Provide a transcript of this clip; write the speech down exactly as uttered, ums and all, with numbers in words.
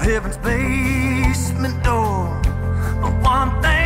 heaven's basement door, but one thing